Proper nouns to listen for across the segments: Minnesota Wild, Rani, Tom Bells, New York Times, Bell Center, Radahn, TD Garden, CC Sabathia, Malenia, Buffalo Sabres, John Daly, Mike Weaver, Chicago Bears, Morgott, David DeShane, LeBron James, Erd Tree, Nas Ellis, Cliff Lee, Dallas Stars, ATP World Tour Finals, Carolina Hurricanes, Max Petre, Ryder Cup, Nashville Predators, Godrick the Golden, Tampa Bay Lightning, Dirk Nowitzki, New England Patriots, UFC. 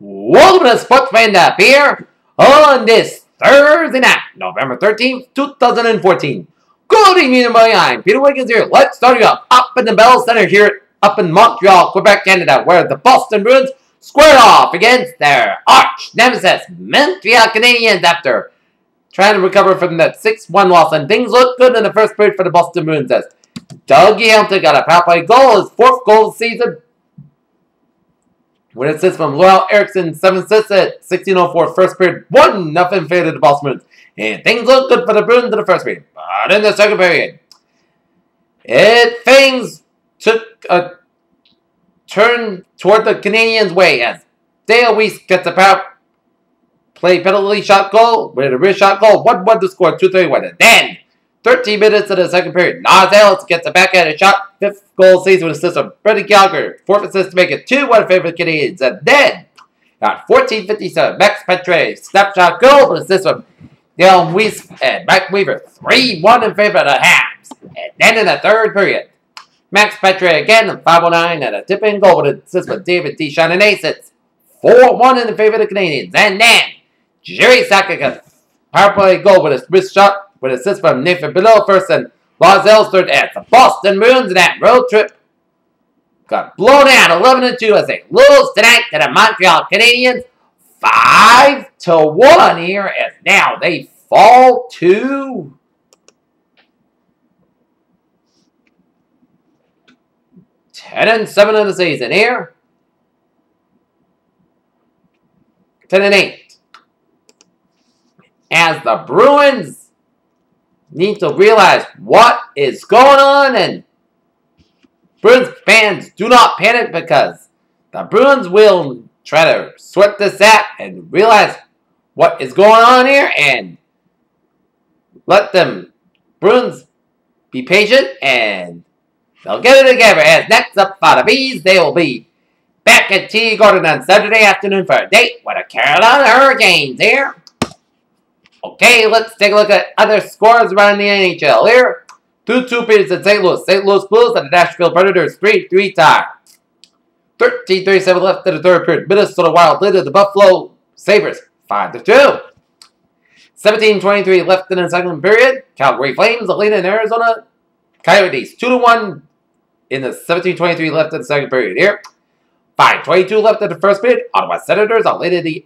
Welcome to the Sports Fan App here on this Thursday night, November 13th, 2014. Good evening, everybody. I'm Peter Wiggins here. Let's start it off up in the Bell Center here up in Montreal, Quebec, Canada, where the Boston Bruins squared off against their arch nemesis, Montreal Canadiens, after trying to recover from that 6-1 loss. And things looked good in the first period for the Boston Bruins as Dougie Hamilton got a power play goal, his fourth goal of the season, with assists from Loyal Erickson, 7 assists at 16:04 first period, 1-0 favor to the Boston Bruins. And things looked good for the Bruins in the first period. But in the second period, things took a turn toward the Canadiens' way as Dale Weise gets a power play penalty shot goal with a rear shot goal, 1-1 to score, 2-3-1. And then, 13 minutes into the second period, Nas Ellis gets a backhanded shot, 5th goal season with assist from Freddie Gallagher, 4th assist to make it 2-1 favor the Canadiens. And then, at 14:57, Max Petre snapshot goal with assist from Dale Weise and Mike Weaver, 3-1 in favor of the Habs. And then in the third period, Max Petre again at 5:09 and a tip-in goal with assist from David DeShane and aces, 4-1 in favor of the Canadiens. And then, Jerry Sakic got a power play goal with a wrist shot, with assist from Nathan Below first and Los Angeles third at the Boston Bruins. And that road trip got blown out 11-2 as they lose tonight to the Montreal Canadiens 5-1 here as now they fall to (10-7) of the season here. 10-8. As the Bruins need to realize what is going on, and Bruins fans, do not panic, because the Bruins will try to sort this out and realize what is going on here, and let them Bruins be patient and they'll get it together. As next up for the Bees, they will be back at TD Garden on Saturday afternoon for a date with the Carolina Hurricanes here. Okay, let's take a look at other scores around the NHL here. 2-2 periods at St. Louis. St. Louis Blues and the Nashville Predators 3-3 tie. 13:37 left in the third period. Minnesota Wild lead the Buffalo Sabres 5-2. 17:23 left in the second period. Calgary Flames lead in Arizona Coyotes 2-1 in the 17:23 left in the second period here. 5:22 left in the first period. Ottawa Senators elated the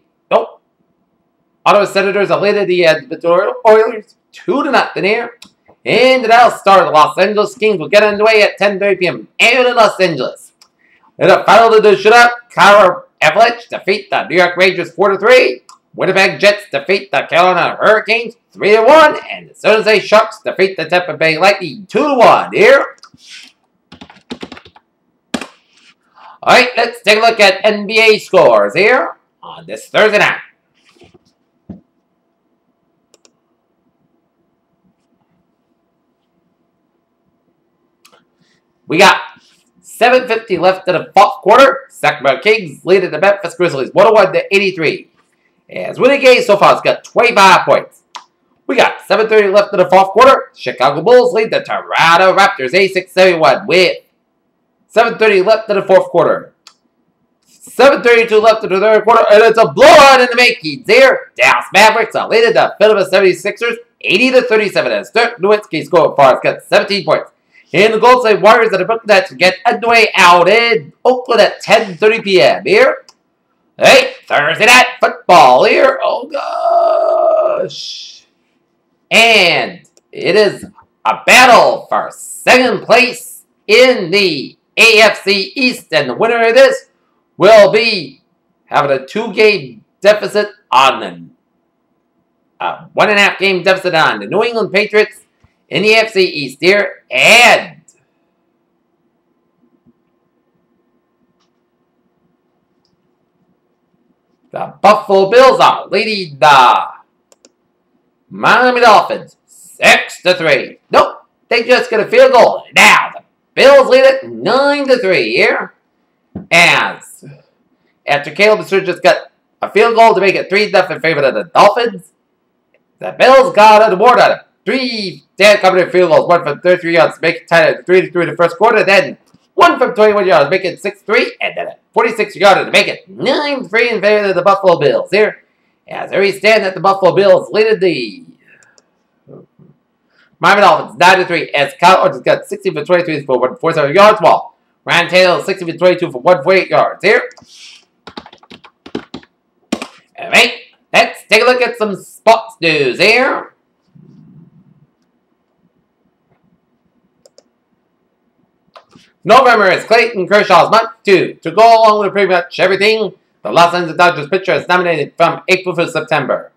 Edmonton Oilers 2-0 here. And the Dallas Stars, Los Angeles Kings will get underway at 10:30 p.m. out in Los Angeles. In the final of the shootout, Colorado Avalanche defeat the New York Rangers 4-3. Winnipeg Jets defeat the Carolina Hurricanes 3-1. And the San Jose Sharks defeat the Tampa Bay Lightning 2-1 here. Alright, let's take a look at NBA scores here on this Thursday night. We got 7:50 left in the fourth quarter. Sacramento Kings lead the Memphis Grizzlies 101-83. As Winnipeg so far has got 25 points. We got 7:30 left in the fourth quarter. Chicago Bulls lead the Toronto Raptors 86-71 with 7:30 left in the fourth quarter. 7:32 left in the third quarter, and it's a blowout in the making there. Dallas Mavericks are leading the Philadelphia 76ers 80-37 as Dirk Nowitzki scored far. It's got 17 points. And the Golden State Warriors and the Brooklyn Nets get underway out in Oakland at 10:30 p.m. here. Hey, Thursday night football here. Oh, gosh. And it is a battle for second place in the AFC East. And the winner of this will be having a 2-game deficit on them. A 1.5-game deficit on the New England Patriots in the AFC East here, and the Buffalo Bills are leading the Miami Dolphins 6-3. Nope, they just get a field goal. Now, the Bills lead it 9-3 here. As after Caleb Surge just got a field goal to make it 3-0 in favor of the Dolphins, the Bills got on the board on it. 3 Dan Company field goals, 1 from 33 yards, make it tight at 3-3 in the first quarter. Then 1 from 21 yards, make it 6-3, and then a 46-yarder to make it 9-3 in favor of the Buffalo Bills. Here, as there we stand at the Buffalo Bills, leading the Miami Dolphins 9-3, as Kyle Orton's got 16 for 23 for 147 yards, while Ryan Taylor 16 for 22 for 148 yards. Here, and mate, let's take a look at some sports news here. November is Clayton Kershaw's month, too. To go along with pretty much everything, the Los Angeles Dodgers pitcher is nominated from April to September.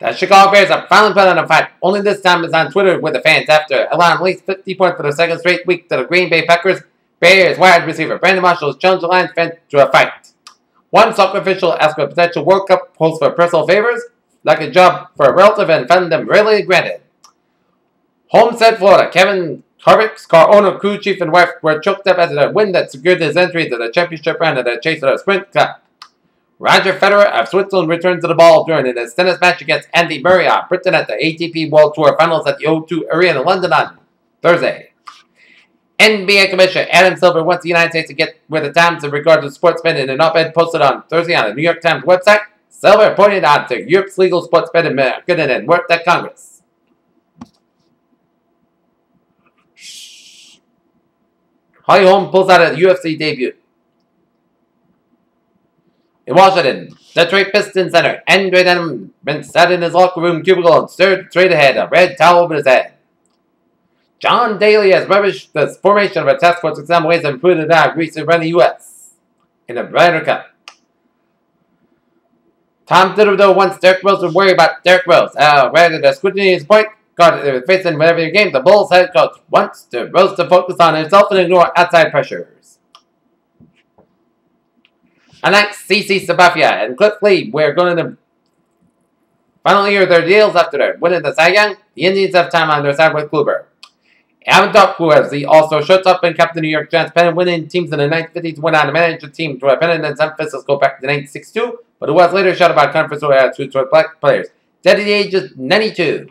The Chicago Bears are finally put on a fight, only this time it's on Twitter with the fans after allowing at least 50 points for the second straight week to the Green Bay Packers. Bears wide receiver Brandon Marshall's challenged the Lions fan to a fight. One soccer official asked for a potential World Cup host for personal favors, like a job for a relative, and found them readily granted. Homestead, Florida, Kevin Harvick's car owner, crew chief, and wife were choked up after a win that secured his entry to the championship round of the Chase of the Sprint Cup. Roger Federer of Switzerland returned to the ball during his tennis match against Andy Murray of Britain at the ATP World Tour Finals at the O2 Arena in London on Thursday. NBA Commissioner Adam Silver wants the United States to get with the times in regard to sports betting in an op-ed posted on Thursday on the New York Times website. Silver pointed out to Europe's legal sports betting couldn't and worked at Congress. Holly Holm pulls out a UFC debut. In Washington, Detroit Pistons center Andre Dunham sat in his locker room cubicle and stared straight ahead, a red towel over his head. John Daly has rubbished the formation of a task force in some ways and put it out Greece to run the U.S. in the Ryder Cup. Tom Thibodeau wants Derrick Rose to worry about Derrick Rose. Rather than scrutiny his point guard they were facing whatever your game, the Bulls head coach wants to Rose to focus on himself and ignore outside pressures. Unlike CC Sabathia and Cliff Lee, we're going to finally hear their deals after their winning the Cy Young. The Indians have time on their side with Kluber. Alvin Topp, who has the also shortstop and captain New York Giants, pennant winning teams in the 1950s, went on to manage the team to a pennant in San Francisco back to 1962, but who was later shut about conference attitudes toward black players. Dead at the age of 92.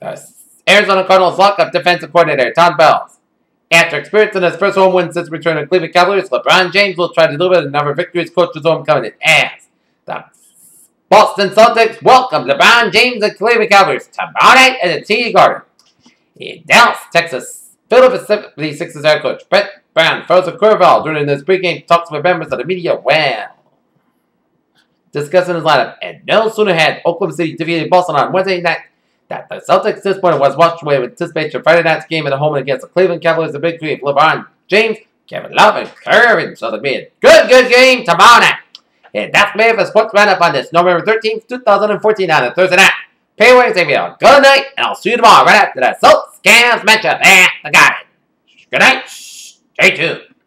The Arizona Cardinals lock up defensive coordinator Tom Bells. After experiencing his first home win since returning to Cleveland Cavaliers, LeBron James will try to deliver another victory as coach's homecoming as the Boston Celtics welcome LeBron James and Cleveland Cavaliers tomorrow night at the TD Garden. In Dallas, Texas, Philadelphia 76ers head coach Brett Brown throws a curveball during his pregame talks with members of the media well, discussing his lineup, and no sooner had Oklahoma City defeated Boston on Wednesday night that the Celtics this morning was washed away with anticipation of Friday night's game at home against the Cleveland Cavaliers. The big three of LeBron James, Kevin Love, and Curry. So it'll be a good game tomorrow night. And that's me for sports roundup on this November 13th, 2014 on a Thursday night. Pay away, Xavier. Good night, and I'll see you tomorrow right after that Celtics Cavs matchup at the Garden. Good night. Stay tuned.